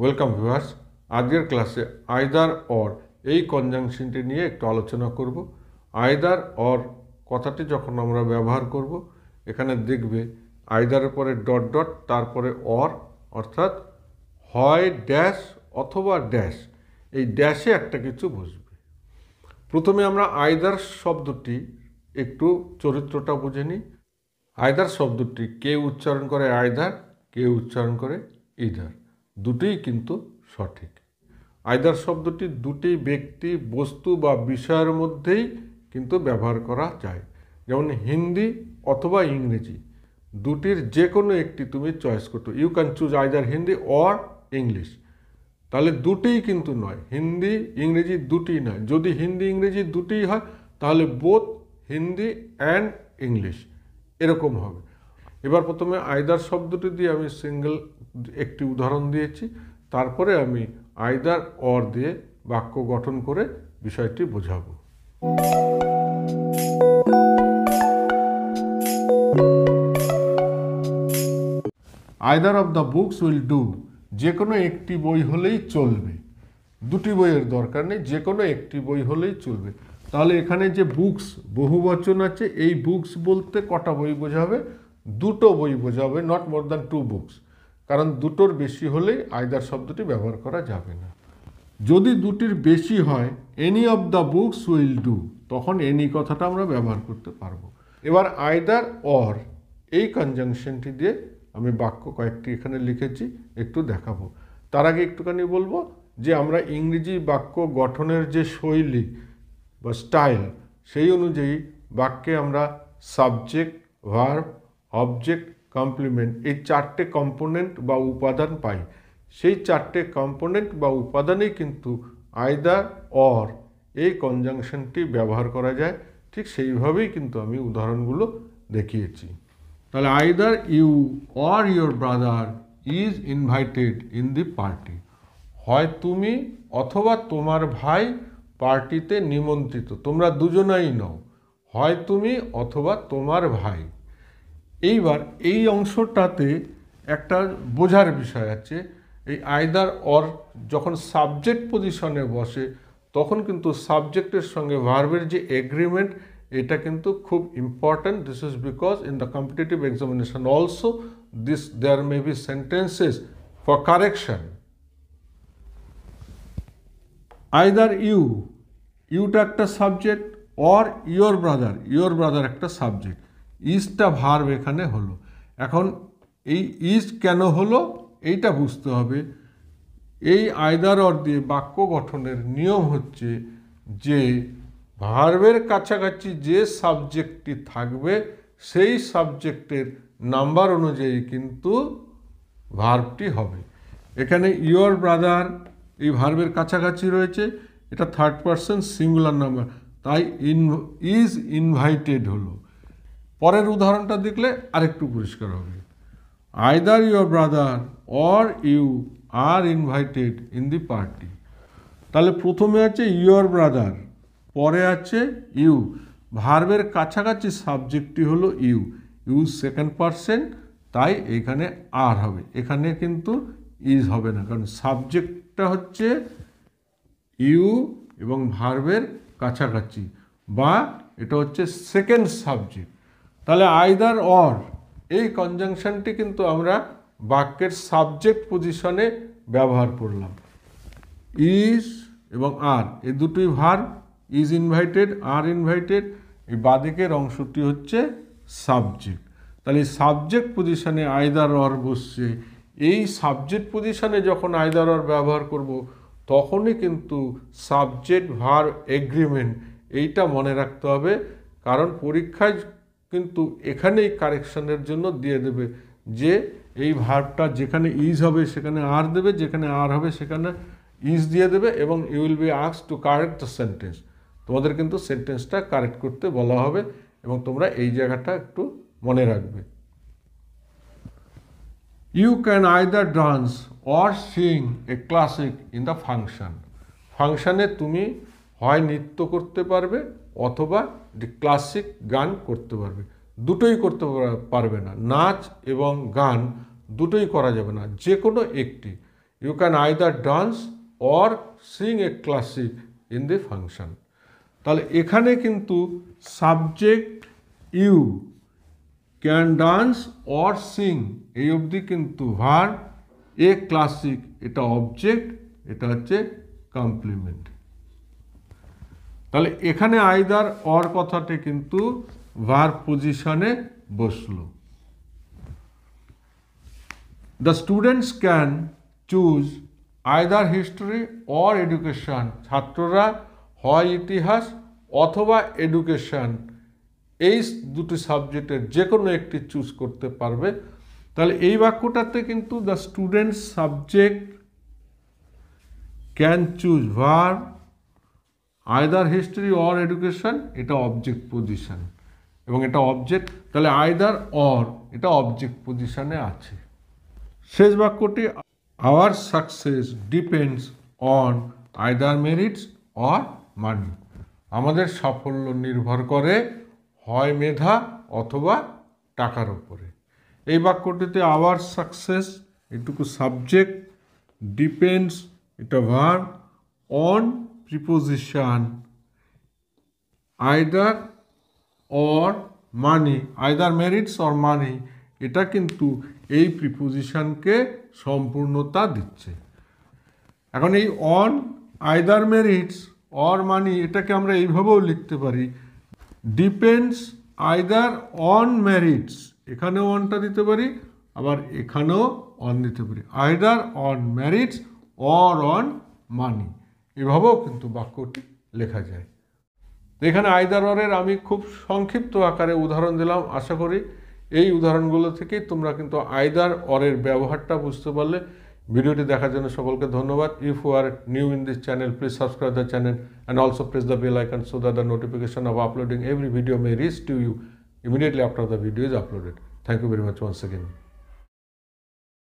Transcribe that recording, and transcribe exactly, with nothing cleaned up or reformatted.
Welcome viewers आजकेर क्लासे आइदार और এই কনজাংশনটি নিয়ে একটু আলোচনা করব। আইদার অর কথাটি যখন আমরা ব্যবহার করব এখানে দেখবে আইদারের পরে ডট ডট তারপরে অর অর্থাৎ হয় ড্যাশ অথবা ড্যাশ এই ড্যাশে একটা কিছু বুঝবে। প্রথমে আমরা আইদার শব্দটি একটু চরিত্রটা বুঝে নিই। আইদার শব্দটি কে উচ্চারণ করে আইদার, কে উচ্চারণ করে ইদার, দুটোই কিন্তু সঠিক। आइदार शब्दटी दुटी व्यक्ति वस्तु बा विषयर मध्य ही किन्तु व्यवहार करा जाए। जेमन हिंदी अथवा इंग्रेजी दुटीर जेकोनो एकटी तुमी चॉइस करते you can choose either Hindi or English. ताहले दुटी किन्तु नय, हिंदी इंग्रेजी दुटी नय। यदि हिंदी इंग्रेजी दुटी हय ताहले बोथ हिंदी एंड इंग्लिश एरकम हबे। एबार प्रथमे आइदार शब्दटी दिये आमि सिंगल एकटी उदाहरण दियेछि, तारपरे आमि आइदार और दिए वाक्य गठन करे विषयटी बोझाबो। Either of the books will do, जेकोनो एकटी बोई होलेई चलबे, दुटी बोइयेर दरकार नेई, जेकोनो एकटी बोई होलेई चलबे। ताहले एखाने जे बुक्स बहुवचन आछे एई बुक्स बोलते कटा बोई बोझाबे, दुटो बोई बोझाबे, not more than two books. कारण दुटोर बेशी होले आइदार शब्दटी व्यवहार करा जाबे ना। यदि दुटिर बेशी हय any of the books will do, तखन एनी कथाटा आमरा व्यवहार करते पारबो। एबार आइदार और एई कनजांगशनटी दिये आमि वाक्य कयेकटी एखाने लिखेछि एकटु देखाबो। तार आगे एकटुखानि बोलबो जे आमरा इंग्रेजी वाक्य गठनेर जे शैली बा स्टाइल सेई अनुयायी वाक्ये आमरा साबजेक्ट भार्ब अबजेक्ट कम्प्लिमेंट ये चारटे कम्पोनेंट बा उपादान पाई। से चारटे कम्पोनेंट बा उपादान किन्तु आइदार और ये कन्जांगशनटी व्यवहार करा जाए। ठीक से ही किन्तु आमी उदाहरणगुलो देखिएछि। ताहले either you or your brother is invited in the party, हय तुमी अथवा तोमार भाई पार्टीते निमंत्रित, तोमरा दुजोनाई नौ, हय तुमी अथवा तोमार भाई। এইবার এই অংশটাতে একটা বোঝার বিষয় আছে। এই আইদার অর যখন সাবজেক্ট পজিশনে বসে তখন কিন্তু সাবজেক্টের সঙ্গে ভার্বের যে এগ্রিমেন্ট এটা কিন্তু খুব important. This is because in the competitive examination also this there may be sentences for correction. Either you, ইউটা একটা subject, or your brother, your brother একটা সাবজেক্ট, ইজটা ভার্ব এখানে হলো। এখন এই ইজ কেন হলো এইটা বুঝতে হবে। এই আইদার অর দিয়ে বাক্য গঠনের নিয়ম হচ্ছে যে ভার্বের কাছাকাছি যে সাবজেক্টটি থাকবে সেই সাবজেক্টের নাম্বার অনুযায়ী কিন্তু ভার্বটি হবে। এখানে ইয়োর ব্রাদার এই ভার্বের কাছাকাছি রয়েছে, এটা থার্ড পারসন সিঙ্গুলার নাম্বার, তাই ইন ইজ ইনভাইটেড হলো। পরের উদাহরণটা দেখলে আরেকটু পরিষ্কার হবে। Either your brother or you are invited in the party. তাহলে প্রথমে আছে ইয়োর ব্রাদার, পরে আছে ইউ, ভার্বের কাছাকাছি সাবজেক্টটি হলো ইউ, ইউ সেকেন্ড পারসন, তাই এখানে আর হবে, এখানে কিন্তু ইজ হবে না, কারণ সাবজেক্টটা হচ্ছে ইউ এবং ভার্বের কাছাকাছি বা এটা হচ্ছে সেকেন্ড সাবজেক্ট। তাহলে আইদার অর এই কনজাংশনটি কিন্তু আমরা বাক্যের সাবজেক্ট পজিশনে ব্যবহার করলাম। ইজ এবং আর এই দুটোই ভার্ব, ইজ ইনভাইটেড আর ইনভাইটেড, এই বাদিকের অংশটি হচ্ছে সাবজেক্ট। তাহলে সাবজেক্ট পজিশনে আইদার অর বসছে। এই সাবজেক্ট পজিশনে যখন আইদার অর ব্যবহার করব তখনই কিন্তু সাবজেক্ট ভার্ব এগ্রিমেন্ট এইটা মনে রাখতে হবে, কারণ পরীক্ষায় কিন্তু এখানেই কারেকশনের জন্য দিয়ে দেবে যে এই ভার্বটা যেখানে ইজ হবে সেখানে আর দেবে, যেখানে আর হবে সেখানে ইজ দিয়ে দেবে এবং you will be asked to correct the sentence. তোমাদের কিন্তু সেন্টেন্সটা কারেক্ট করতে বলা হবে এবং তোমরা এই জায়গাটা একটু মনে রাখবে। You can either dance or sing a classic in the function. ফাংশনে তুমি হয় নৃত্য করতে পারবে অথবা যে ক্লাসিক গান করতে পারবে, দুটোই করতে পারবে না। নাচ এবং গান দুটোই করা যাবে না, যে কোনো একটি। You can either dance or sing a classic in the function. ताले एखाने किन्तु subject you can dance or sing ये अब्दी किन्तु verb a classic इटा object इटा अच्छे complement. ताले एखाने either or कथा टे किन्तु verb position ए बसलो. The students can choose either history or education. छात्ररा হয় ইতিহাস অথবা এডুকেশন এই দুটি সাবজেক্টের যে কোনো একটি চুজ করতে পারবে। তাহলে এই বাক্যটাতে কিন্তু the students subject can choose verb either history or education এটা অবজেক্ট পজিশন এবং এটা অবজেক্ট তাহলে আইদার অর এটা অবজেক্ট পজিশনে আছে। শেষ বাক্যটি our success depends on either merits or money आमादेर साफल्य निर्भर करे हय मेधा अथवा टाकार उपरे। एई वाक्यटिते आवर सक्सेस एटुकु सबजेक्ट डिपेंड्स इटा verb on preposition either or मानी आइदर मेरिट्स और मानी इटा किन्तु एई प्रिपोजिशन के सम्पूर्णता दिच्छे। एखन एई ऑन आइदर मेरिट्स और मानी এটাকে আমরা এইভাবেও লিখতে পারি ডিপেন্ডস আইদার অন মেরিটস এখানেও অনটা দিতে পারি আবার এখানেও অন দিতে পারি either on merits or on money এভাবেও কিন্তু বাক্যটি লেখা যায়। এখানে আইদার অরের আমি খুব সংক্ষিপ্ত আকারে উদাহরণ দিলাম। আশা করি এই উদাহরণগুলো থেকেই তোমরা কিন্তু আইদার অরের ব্যবহারটা বুঝতে পারলে। ভিডিওটি দেখার জন্য সকলকে ধন্যবাদ। If you are new in this channel please subscribe the channel and also press the bell icon so that the notification of uploading every video may reach to you immediately after the video is uploaded. Thank you very much once again.